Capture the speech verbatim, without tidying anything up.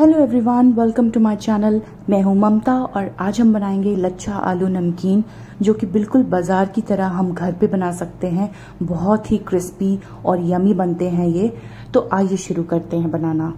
Hello everyone, welcome to my channel. मैं हूं ममता और आज हम बनाएंगे लच्छा आलू नमकीन, जो कि बिल्कुल बाज़ार की तरह हम घर पे बना सकते हैं। बहुत ही क्रिस्पी और यमी बनते हैं ये। तो आइए शुरू करते हैं बनाना।